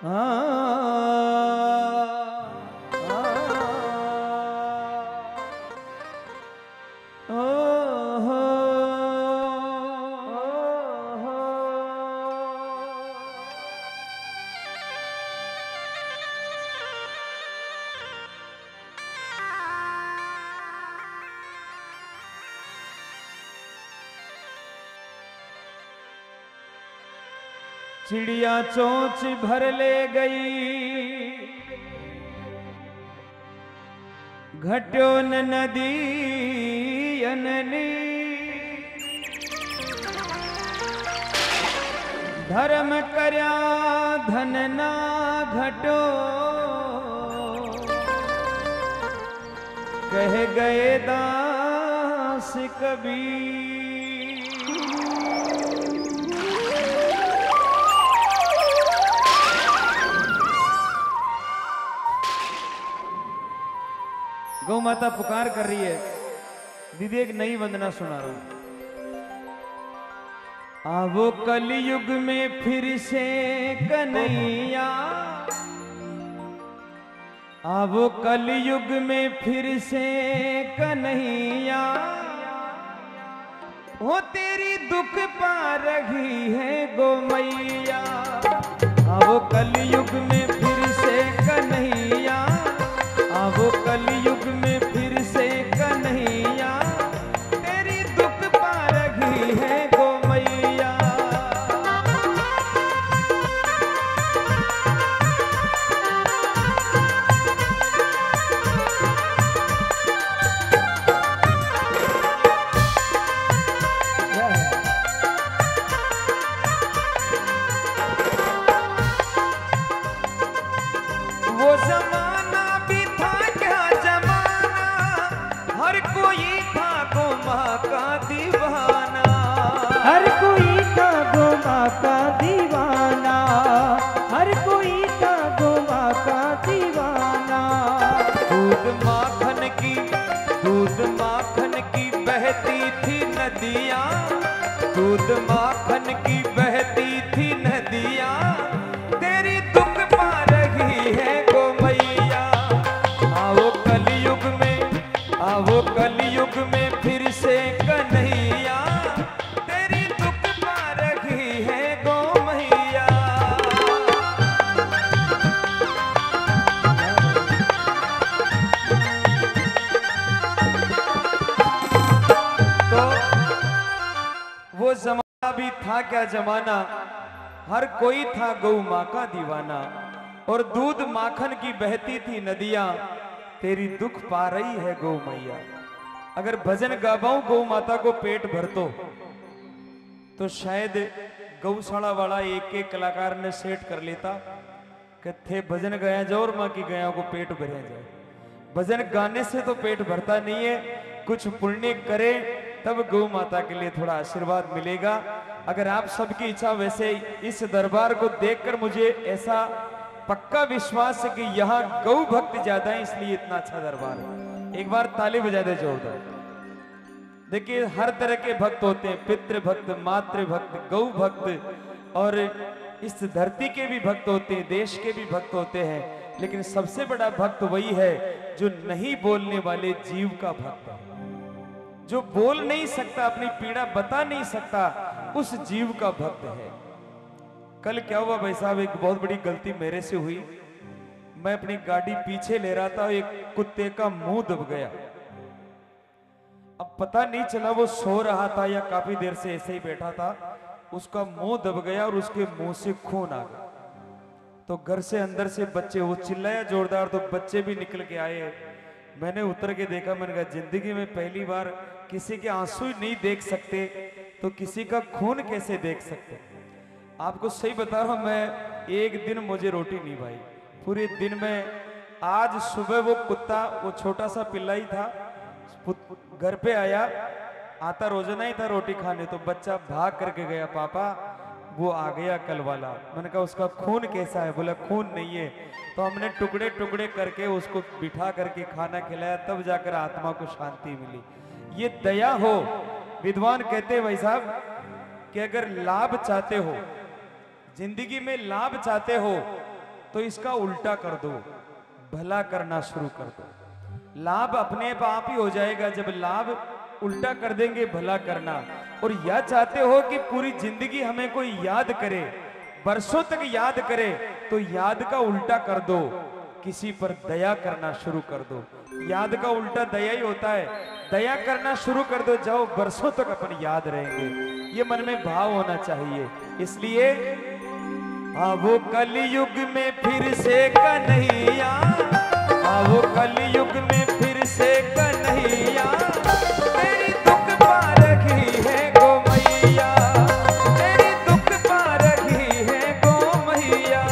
चिड़िया चोंच भर ले गई, घट्यो न नदी अननी, धर्म कर्या धन ना घटो, कह गए दास कबीर। गौ माता पुकार कर रही है। दीदी एक नई वंदना सुना रहा हूं। आवो कलयुग में फिर से कन्हैया, आवो कलयुग में फिर से कन्हैया, हो तेरी दुख पा रही है गो मैया। आवो कलयुग में फिर से कन्हैया, आवो कलयुग में फिर से कन्हैया, तेरी दुख पा रही है गो मैया। वो जमाना भी था क्या जमाना, हर कोई था गो माँ का दीवाना, हर कोई था गो माँ का दीवाना, हर कोई था गो माँ का दीवाना। दूध माखन की बहती थी नदियाँ, दूध माखन की बहती थी नदियाँ, तेरी दुख पा रही है। आवो कलयुग में फिर से कन्हैया, तेरी दुख पा रही है गो मैया। तो वो जमाना भी था क्या जमाना, हर कोई था गौ माँ का दीवाना, और दूध माखन की बहती थी नदियां, तेरी दुख पा रही है गौ मैया। अगर भजन गावाऊं गौ माता को पेट भर तो शायद गौशाला वाला एक एक कलाकार ने सेट कर लेता कि थे भजन गाया जाओ और माँ की गायों को पेट भरा जाए। भजन गाने से तो पेट भरता नहीं है, कुछ पुण्य करे तब गौ माता के लिए थोड़ा आशीर्वाद मिलेगा। अगर आप सबकी इच्छा, वैसे इस दरबार को देखकर मुझे ऐसा पक्का विश्वास है कि यहाँ गौ भक्त ज्यादा है, इसलिए इतना अच्छा दरबार है। एक बार ताली बजा दे जोरदार। देखिए हर तरह के भक्त होते हैं, पितृ भक्त, मातृ भक्त, गौ भक्त, और इस धरती के भी भक्त होते हैं, देश के भी भक्त होते हैं, लेकिन सबसे बड़ा भक्त वही है जो नहीं बोलने वाले जीव का भक्त है। जो बोल नहीं सकता, अपनी पीड़ा बता नहीं सकता, उस जीव का भक्त है। कल क्या हुआ भाई साहब, एक बहुत बड़ी गलती मेरे से हुई। मैं अपनी गाड़ी पीछे ले रहा था, एक कुत्ते का मुंह दब गया। अब पता नहीं चला वो सो रहा था या काफी देर से ऐसे ही बैठा था, उसका मुंह दब गया और उसके मुंह से खून आ गया। तो घर से अंदर से बच्चे, वो चिल्लाया जोरदार, तो बच्चे भी निकल के आए। मैंने उतर के देखा, मैंने कहा जिंदगी में पहली बार किसी के आंसू नहीं देख सकते तो किसी का खून कैसे देख सकते। आपको सही बता रहा हूं, मैं एक दिन मुझे रोटी नहीं भाई पूरे दिन में। आज सुबह वो कुत्ता, वो छोटा सा पिल्ला ही था, घर पे आया, आता रोजाना ही था रोटी खाने, तो बच्चा भाग करके गया, पापा वो आ गया कल वाला। मैंने कहा उसका खून कैसा है, बोला खून नहीं है। तो हमने टुकड़े टुकड़े करके उसको बिठा करके खाना खिलाया, तब जाकर आत्मा को शांति मिली। ये दया हो। विद्वान कहते हैं भाई साहब कि अगर लाभ चाहते हो, जिंदगी में लाभ चाहते हो तो इसका उल्टा कर दो, भला करना शुरू कर दो। लाभ अपने आप ही हो जाएगा जब लाभ उल्टा कर देंगे भला करना। और यह चाहते हो कि पूरी जिंदगी हमें कोई याद करे, बरसों तक याद करे, तो याद का उल्टा कर दो, किसी पर दया करना शुरू कर दो। याद का उल्टा दया ही होता है, दया करना शुरू कर दो, जाओ बरसों तक अपन याद रहेंगे। ये मन में भाव होना चाहिए। इसलिए आवो कलयुग में फिर से कन्हैया, आवो कलयुग में फिर से कन्हैया, तेरी दुख पा रखी है गो मैया, तेरी दुख पा रखी है गो मैया।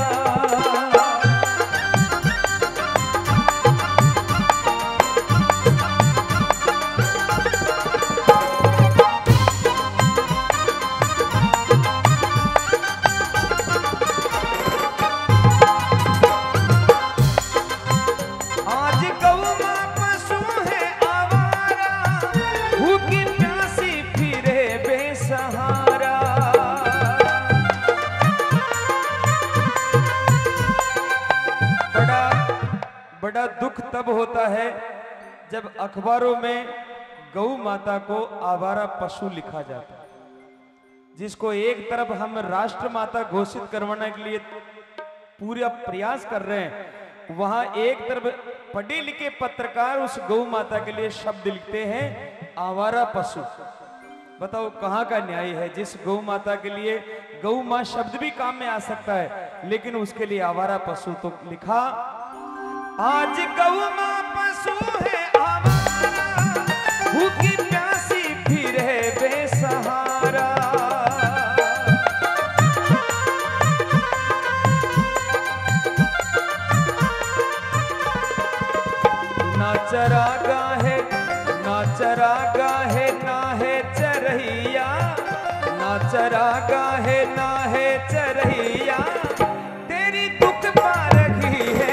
बड़ा दुख तब होता है जब अखबारों में गौ माता को आवारा पशु लिखा जाता है, जिसको एक तरफ हम राष्ट्र माता घोषित करवाने के लिए पूरा प्रयास कर रहे हैं, वहां एक तरफ पढ़े लिखे पत्रकार उस गौ माता के लिए शब्द लिखते हैं आवारा पशु। बताओ कहाँ का न्याय है? जिस गौ माता के लिए गौ माँ शब्द भी काम में आ सकता है, लेकिन उसके लिए आवारा पशु तो लिखा। आज गौ मां पशु है आवारा, भूखी प्यासी फिरे बेसहारा। ना चरागा है, ना चरागा है, ना है चरहिया, ना चरागा है, ना है चरहिया, तेरी दुख पा रखी है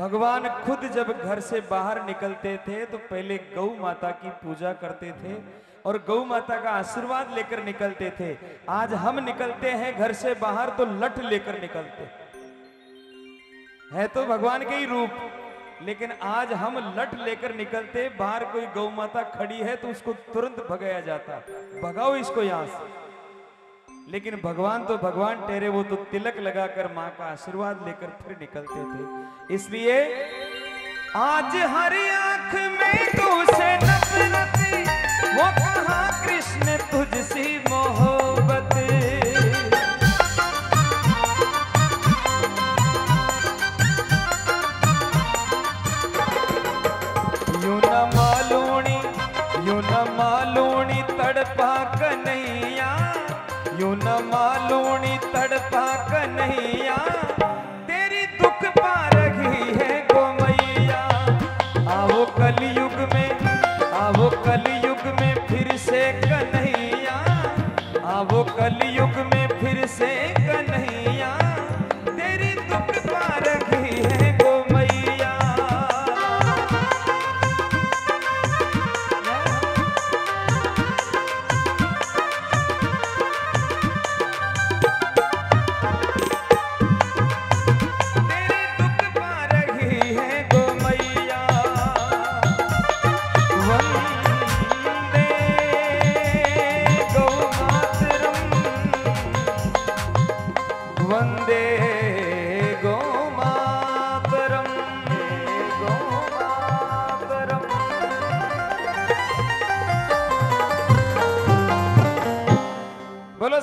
भगवान। खुद जब घर से बाहर निकलते थे तो पहले गौ माता की पूजा करते थे और गौ माता का आशीर्वाद लेकर निकलते थे। आज हम निकलते हैं घर से बाहर तो लठ लेकर निकलते हैं, तो भगवान के ही रूप, लेकिन आज हम लठ लेकर निकलते। बाहर कोई गौ माता खड़ी है तो उसको तुरंत भगाया जाता, भगाओ इसको यहां से। लेकिन भगवान तो भगवान ठहरे, वो तो तिलक लगाकर माँ का आशीर्वाद लेकर फिर निकलते थे। इसलिए आज हर आंख में तुझसे नफरत, वो कहाँ कृष्ण तुझसे मोहब्बत। यूं न मालूनी तड़पा कन्हैया, यूं न मालूनी तड़पा कन्हैया, तेरी दुख पा रही है गो मैया। आओ कलयुग में, आओ कलयुग में फिर से कन्हैया, आओ कलयुग में फिर से कन्हैया, तेरी दुख पा रही है गो मैया।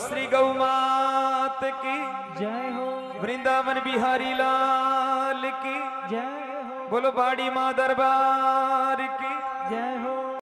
श्री गौ मात की जय हो, वृंदावन बिहारी लाल की जय हो, बोलो बाड़ी माँ दरबार की।